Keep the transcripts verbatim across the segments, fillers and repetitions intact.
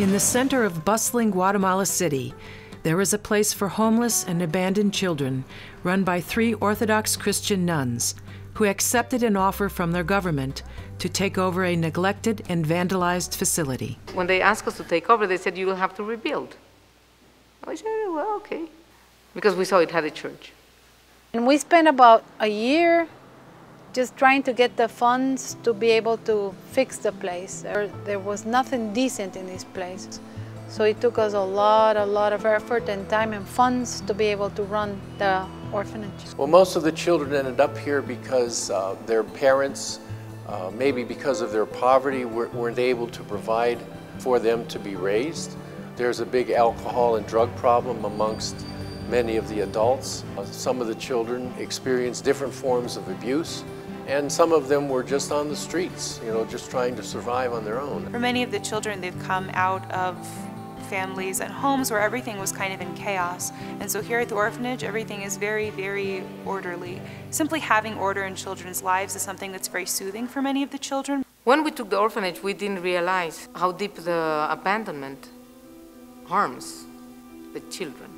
In the center of bustling Guatemala City, there is a place for homeless and abandoned children run by three Orthodox Christian nuns who accepted an offer from their government to take over a neglected and vandalized facility. When they asked us to take over, they said, you will have to rebuild. I said, well, okay, because we saw it had a church. And we spent about a year just trying to get the funds to be able to fix the place. There was nothing decent in this place. So it took us a lot, a lot of effort and time and funds to be able to run the orphanage. Well, most of the children ended up here because uh, their parents, uh, maybe because of their poverty, weren't able to provide for them to be raised. There's a big alcohol and drug problem amongst many of the adults. Some of the children experienced different forms of abuse, and some of them were just on the streets, you know, just trying to survive on their own. For many of the children, they've come out of families and homes where everything was kind of in chaos. And so here at the orphanage, everything is very, very orderly. Simply having order in children's lives is something that's very soothing for many of the children. When we took the orphanage, we didn't realize how deep the abandonment harms the children.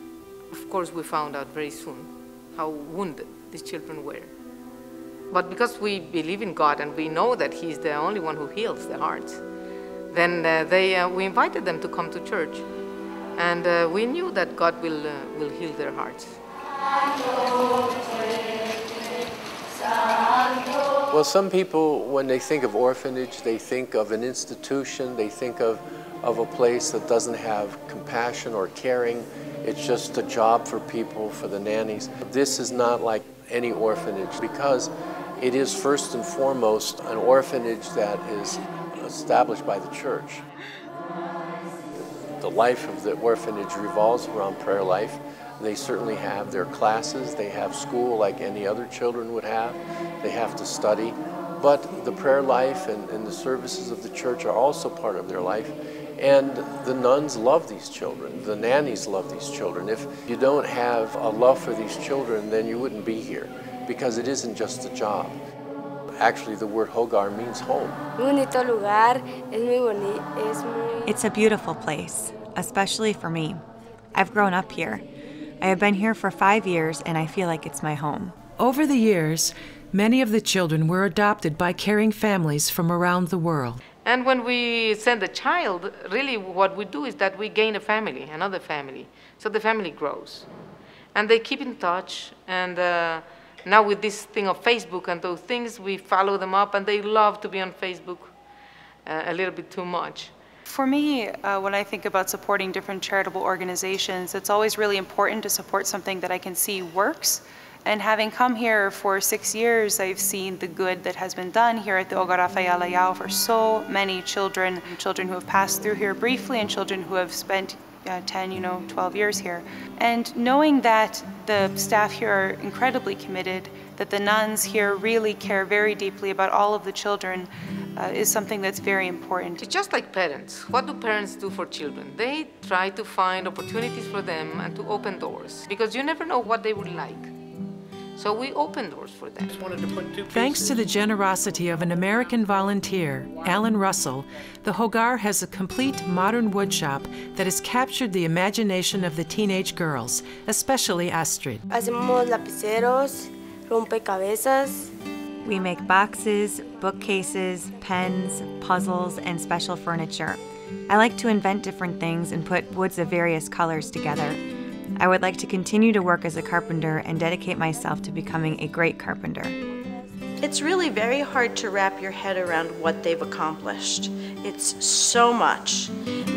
Of course, we found out very soon how wounded these children were. But because we believe in God and we know that He's the only one who heals the hearts, then uh, they, uh, we invited them to come to church. And uh, we knew that God will, uh, will heal their hearts. Well, some people, when they think of orphanage, they think of an institution, they think of, of a place that doesn't have compassion or caring. It's just a job for people, for the nannies. This is not like any orphanage because it is first and foremost an orphanage that is established by the church. The life of the orphanage revolves around prayer life. They certainly have their classes. They have school like any other children would have. They have to study. But the prayer life and, and the services of the church are also part of their life. And the nuns love these children. The nannies love these children. If you don't have a love for these children, then you wouldn't be here because it isn't just a job. Actually, the word hogar means home. It's a beautiful place, especially for me. I've grown up here. I have been here for five years and I feel like it's my home. Over the years, many of the children were adopted by caring families from around the world. And when we send a child, really what we do is that we gain a family, another family. So the family grows. And they keep in touch. And uh, now with this thing of Facebook and those things, we follow them up. And they love to be on Facebook uh, a little bit too much. For me, uh, when I think about supporting different charitable organizations, it's always really important to support something that I can see works. And having come here for six years, I've seen the good that has been done here at the Hogar Rafael Ayau for so many children, children who have passed through here briefly and children who have spent uh, ten, you know, twelve years here. And knowing that the staff here are incredibly committed, that the nuns here really care very deeply about all of the children uh, is something that's very important. It's just like parents. What do parents do for children? They try to find opportunities for them and to open doors because you never know what they would like. So we opened doors for them. Thanks to the generosity of an American volunteer, Alan Russell, the Hogar has a complete modern woodshop that has captured the imagination of the teenage girls, especially Astrid. We make boxes, bookcases, pens, puzzles, and special furniture. I like to invent different things and put woods of various colors together. I would like to continue to work as a carpenter and dedicate myself to becoming a great carpenter. It's really very hard to wrap your head around what they've accomplished. It's so much,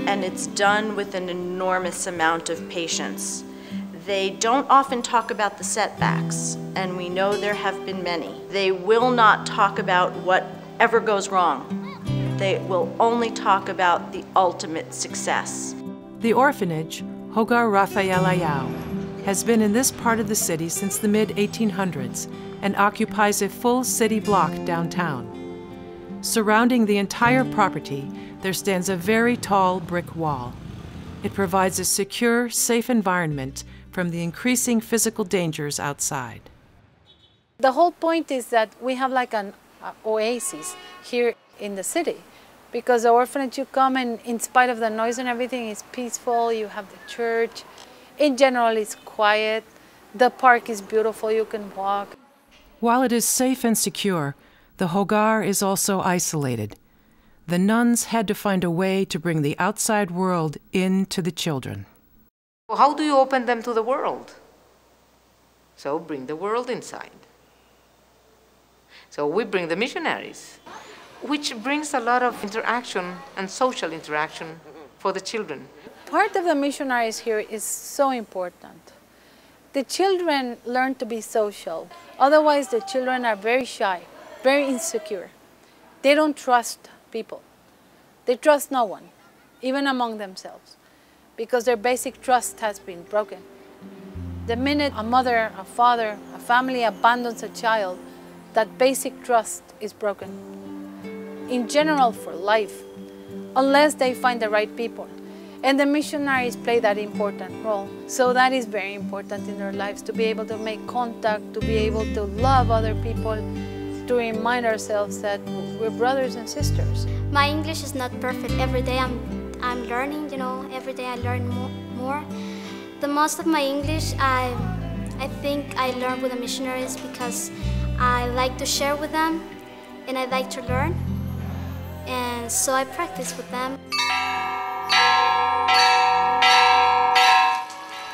and it's done with an enormous amount of patience. They don't often talk about the setbacks, and we know there have been many. They will not talk about whatever goes wrong. They will only talk about the ultimate success. The orphanage, Hogar Rafael Ayau, has been in this part of the city since the mid eighteen hundreds and occupies a full city block downtown. Surrounding the entire property, there stands a very tall brick wall. It provides a secure, safe environment from the increasing physical dangers outside. The whole point is that we have like an uh, oasis here in the city. because the orphanage you come and in spite of the noise and everything, it's peaceful. You have the church. In general, it's quiet. The park is beautiful. You can walk. While it is safe and secure, the Hogar is also isolated. The nuns had to find a way to bring the outside world in to the children. How do you open them to the world? So bring the world inside. So we bring the missionaries, which brings a lot of interaction and social interaction for the children. Part of the missionaries here is so important. The children learn to be social. Otherwise, the children are very shy, very insecure. They don't trust people. They trust no one, even among themselves, because their basic trust has been broken. The minute a mother, a father, a family abandons a child, that basic trust is broken. In general, for life, unless they find the right people. And the missionaries play that important role. So that is very important in their lives, to be able to make contact, to be able to love other people, to remind ourselves that we're brothers and sisters. My English is not perfect. Every day I'm, I'm learning, you know, every day I learn mo more. The most of my English, I, I think I learn with the missionaries because I like to share with them and I like to learn. And so I practice with them.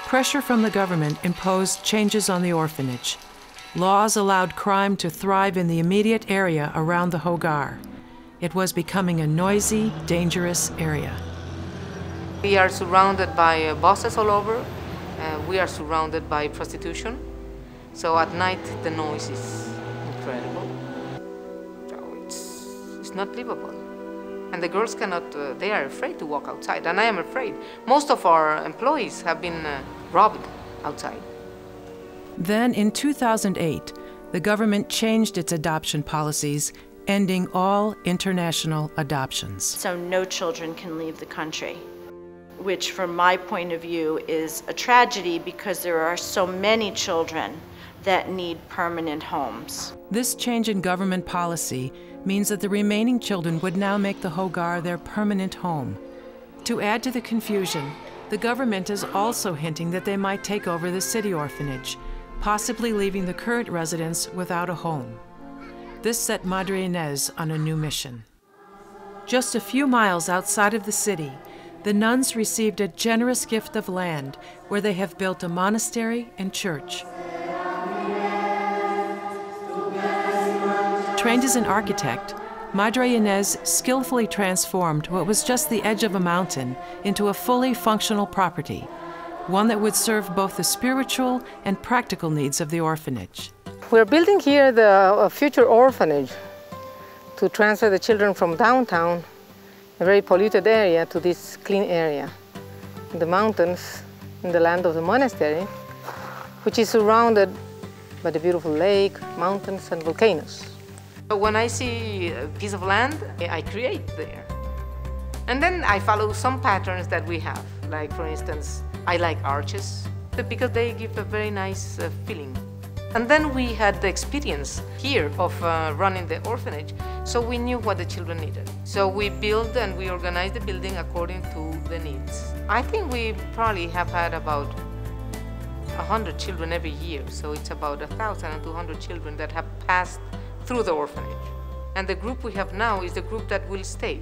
Pressure from the government imposed changes on the orphanage. Laws allowed crime to thrive in the immediate area around the Hogar. It was becoming a noisy, dangerous area. We are surrounded by uh, buses all over. Uh, we are surrounded by prostitution. So at night, the noise is incredible. So it's, it's not livable. And the girls cannot, uh, they are afraid to walk outside, and I am afraid. Most of our employees have been uh, robbed outside. Then in two thousand eight, the government changed its adoption policies, ending all international adoptions. So no children can leave the country, which from my point of view is a tragedy because there are so many children that need permanent homes. This change in government policy means that the remaining children would now make the Hogar their permanent home. To add to the confusion, the government is also hinting that they might take over the city orphanage, possibly leaving the current residents without a home. This set Madre Ines on a new mission. Just a few miles outside of the city, the nuns received a generous gift of land where they have built a monastery and church. Trained as an architect, Madre Ines skillfully transformed what was just the edge of a mountain into a fully functional property, one that would serve both the spiritual and practical needs of the orphanage. We're building here the future orphanage to transfer the children from downtown, a very polluted area, to this clean area, in the mountains, in the land of the monastery, which is surrounded by the beautiful lake, mountains, and volcanoes. When I see a piece of land, I create there. And then I follow some patterns that we have. Like, for instance, I like arches because they give a very nice uh, feeling. And then we had the experience here of uh, running the orphanage, so we knew what the children needed. So we built and we organized the building according to the needs. I think we probably have had about one hundred children every year, so it's about one thousand two hundred children that have passed through the orphanage. And the group we have now is the group that will stay.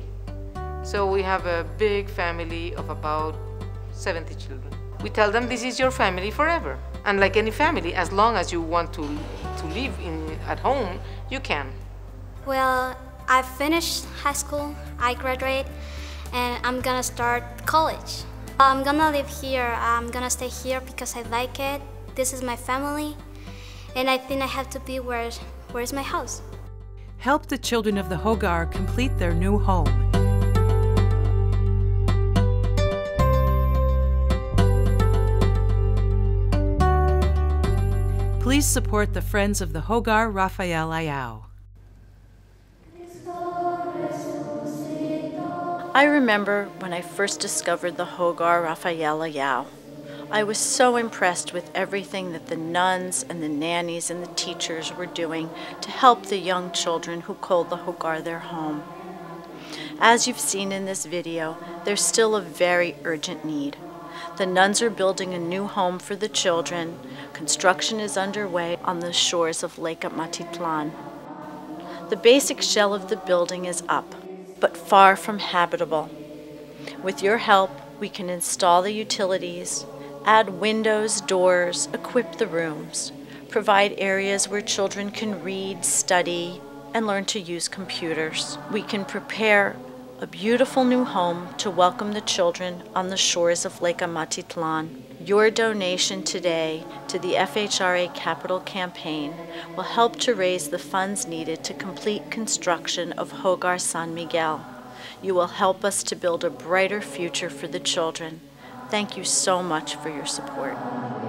So we have a big family of about seventy children. We tell them this is your family forever. And like any family, as long as you want to, to live in, at home, you can. Well, I finished high school, I graduate, and I'm gonna start college. I'm gonna live here, I'm gonna stay here because I like it. This is my family, and I think I have to be where Where's my house? Help the children of the Hogar complete their new home. Please support the Friends of the Hogar Rafael Ayau. I remember when I first discovered the Hogar Rafael Ayau. I was so impressed with everything that the nuns and the nannies and the teachers were doing to help the young children who called the Hogar their home. As you've seen in this video, there's still a very urgent need. The nuns are building a new home for the children. Construction is underway on the shores of Lake Amatitlán. The basic shell of the building is up, but far from habitable. With your help, we can install the utilities, add windows, doors, equip the rooms, provide areas where children can read, study, and learn to use computers. We can prepare a beautiful new home to welcome the children on the shores of Lake Amatitlán. Your donation today to the F H R A Capital Campaign will help to raise the funds needed to complete construction of Hogar San Miguel. You will help us to build a brighter future for the children. Thank you so much for your support.